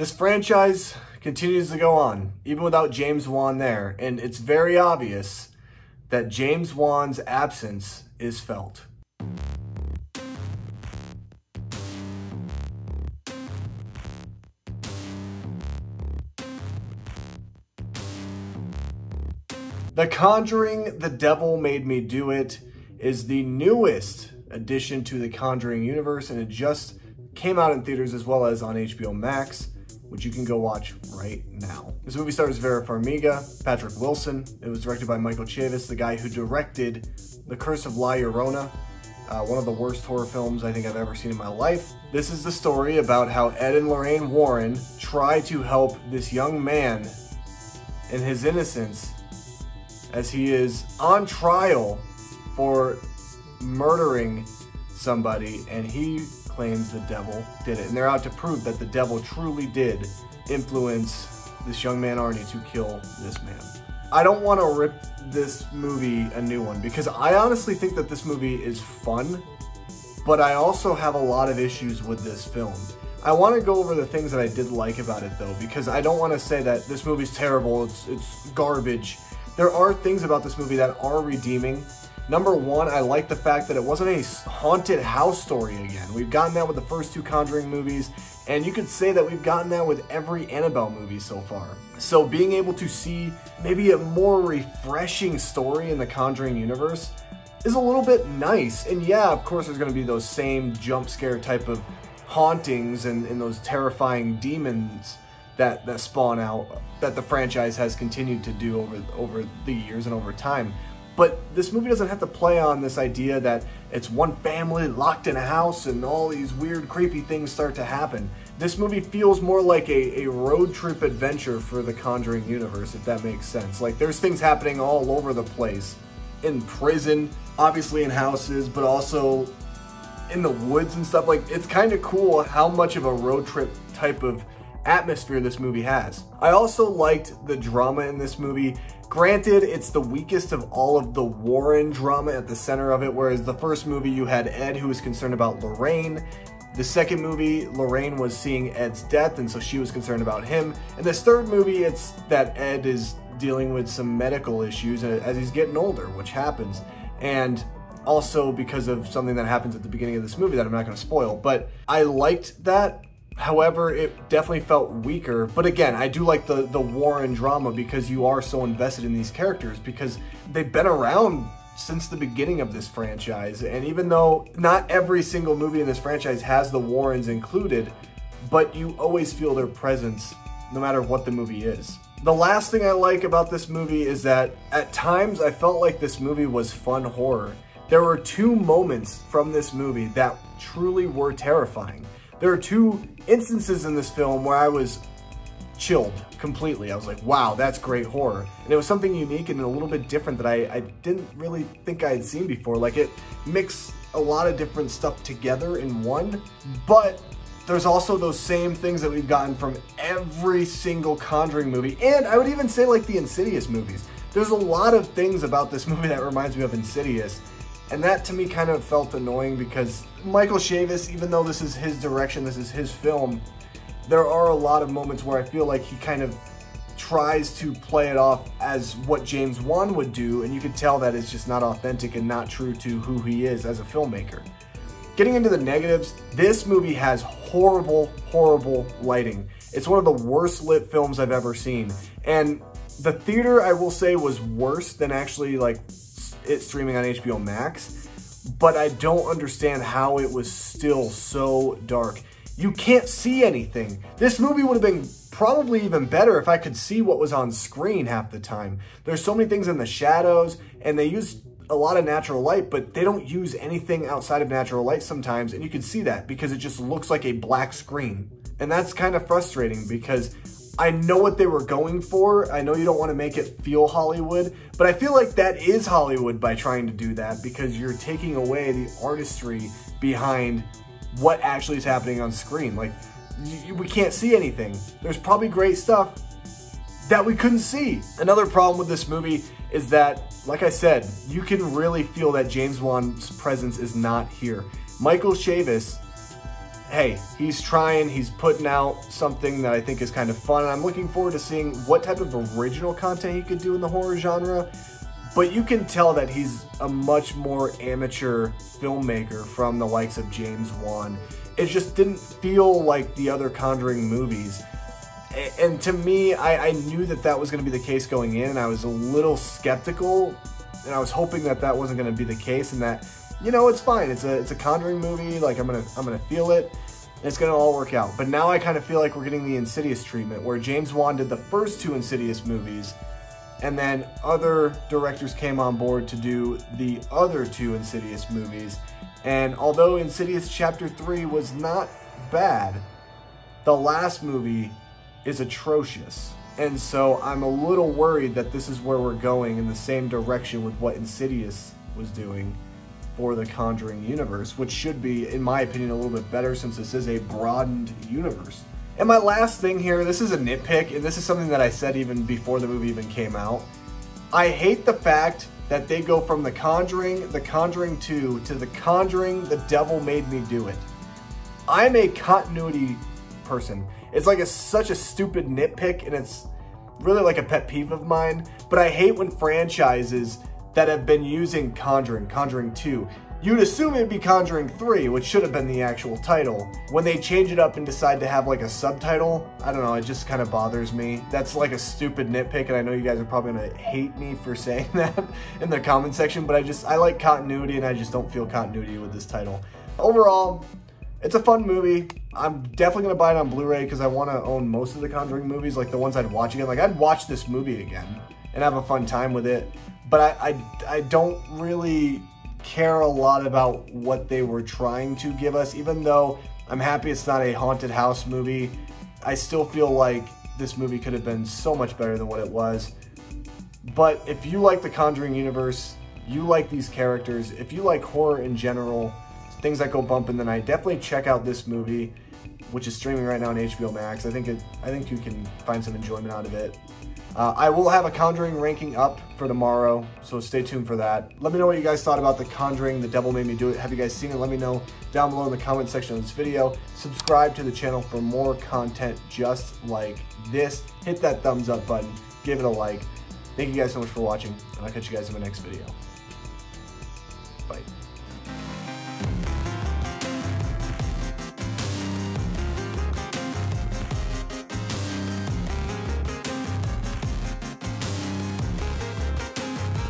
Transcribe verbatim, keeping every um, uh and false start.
This franchise continues to go on, even without James Wan there, and it's very obvious that James Wan's absence is felt. The Conjuring, The Devil Made Me Do It is the newest addition to the Conjuring universe, and it just came out in theaters as well as on H B O Max, which you can go watch right now. This movie stars Vera Farmiga, Patrick Wilson. It was directed by Michael Chaves, the guy who directed The Curse of La Llorona, uh, one of the worst horror films I think I've ever seen in my life. This is the story about how Ed and Lorraine Warren try to help this young man in his innocence as he is on trial for murdering somebody, and he claims the devil did it. And they're out to prove that the devil truly did influence this young man Arnie to kill this man. I don't want to rip this movie a new one because I honestly think that this movie is fun, but I also have a lot of issues with this film. I want to go over the things that I did like about it though, because I don't want to say that this movie's terrible, it's, it's garbage. There are things about this movie that are redeeming. Number one, I like the fact that it wasn't a haunted house story again. We've gotten that with the first two Conjuring movies, and you could say that we've gotten that with every Annabelle movie so far. So being able to see maybe a more refreshing story in the Conjuring universe is a little bit nice. And yeah, of course there's gonna be those same jump scare type of hauntings and, and those terrifying demons that, that spawn out that the franchise has continued to do over, over the years and over time. But this movie doesn't have to play on this idea that it's one family locked in a house and all these weird, creepy things start to happen. This movie feels more like a, a road trip adventure for the Conjuring universe, if that makes sense. Like, there's things happening all over the place. In prison, obviously in houses, but also in the woods and stuff. Like, it's kind of cool how much of a road trip type of atmosphere this movie has. I also liked the drama in this movie. Granted, it's the weakest of all of the Warren drama at the center of it, whereas the first movie you had Ed who was concerned about Lorraine. The second movie, Lorraine was seeing Ed's death, and so she was concerned about him. And this third movie, it's that Ed is dealing with some medical issues as he's getting older, which happens. And also because of something that happens at the beginning of this movie that I'm not going to spoil, but I liked that. However, it definitely felt weaker. But again, I do like the, the Warren drama because you are so invested in these characters because they've been around since the beginning of this franchise. And even though not every single movie in this franchise has the Warrens included, but you always feel their presence no matter what the movie is. The last thing I like about this movie is that at times I felt like this movie was fun horror. There were two moments from this movie that truly were terrifying. There are two instances in this film where I was chilled completely. I was like, wow, that's great horror. And it was something unique and a little bit different that I, I didn't really think I had seen before. Like, it mixed a lot of different stuff together in one, but there's also those same things that we've gotten from every single Conjuring movie. And I would even say like the Insidious movies. There's a lot of things about this movie that reminds me of Insidious. And that to me kind of felt annoying because Michael Chaves, even though this is his direction, this is his film, there are a lot of moments where I feel like he kind of tries to play it off as what James Wan would do, and you can tell that it's just not authentic and not true to who he is as a filmmaker. Getting into the negatives, this movie has horrible, horrible lighting. It's one of the worst lit films I've ever seen. And the theater, I will say, was worse than actually like it's streaming on H B O Max, but I don't understand how it was still so dark. You can't see anything. This movie would have been probably even better if I could see what was on screen half the time. There's so many things in the shadows, and they use a lot of natural light, but they don't use anything outside of natural light sometimes, and you can see that because it just looks like a black screen. And that's kind of frustrating because I know what they were going for. I know you don't want to make it feel Hollywood, but I feel like that is Hollywood by trying to do that because you're taking away the artistry behind what actually is happening on screen. Like, you, we can't see anything. There's probably great stuff that we couldn't see. Another problem with this movie is that, like I said, you can really feel that James Wan's presence is not here. Michael Chaves hey, he's trying, he's putting out something that I think is kind of fun, and I'm looking forward to seeing what type of original content he could do in the horror genre. But you can tell that he's a much more amateur filmmaker from the likes of James Wan. It just didn't feel like the other Conjuring movies. And to me, I, I knew that that was going to be the case going in, and I was a little skeptical, and I was hoping that that wasn't going to be the case, and that, you know, it's fine. It's a it's a Conjuring movie. Like, I'm gonna I'm gonna feel it, and it's gonna all work out. But now I kind of feel like we're getting the Insidious treatment, where James Wan did the first two Insidious movies, and then other directors came on board to do the other two Insidious movies. And although Insidious Chapter three was not bad, the last movie is atrocious. And so I'm a little worried that this is where we're going, in the same direction with what Insidious was doing for the Conjuring universe, which should be, in my opinion, a little bit better, since this is a broadened universe. And my last thing here, this is a nitpick, and this is something that I said even before the movie even came out. I hate the fact that they go from The Conjuring, The Conjuring two, to The Conjuring, The Devil Made Me Do It. I'm a continuity person. It's like a, such a stupid nitpick, and it's really like a pet peeve of mine, but I hate when franchises that have been using Conjuring, Conjuring two, you'd assume it'd be Conjuring three, which should have been the actual title, when they change it up and decide to have like a subtitle. I don't know, it just kind of bothers me. That's like a stupid nitpick, and I know you guys are probably gonna hate me for saying that in the comment section, but I just, I like continuity, and I just don't feel continuity with this title. Overall, it's a fun movie. I'm definitely gonna buy it on Blu-ray, because I want to own most of the Conjuring movies, like the ones I'd watch again. Like, I'd watch this movie again and have a fun time with it. But I, I, I don't really care a lot about what they were trying to give us, even though I'm happy it's not a haunted house movie. I still feel like this movie could have been so much better than what it was. But if you like the Conjuring universe, you like these characters, if you like horror in general, things that go bump in the night, definitely check out this movie, which is streaming right now on H B O Max. I think it, I think you can find some enjoyment out of it. Uh, I will have a Conjuring ranking up for tomorrow, so stay tuned for that. Let me know what you guys thought about The Conjuring, The Devil Made Me Do It. Have you guys seen it? Let me know down below in the comment section of this video. Subscribe to the channel for more content just like this. Hit that thumbs up button. Give it a like. Thank you guys so much for watching, and I'll catch you guys in my next video. Bye.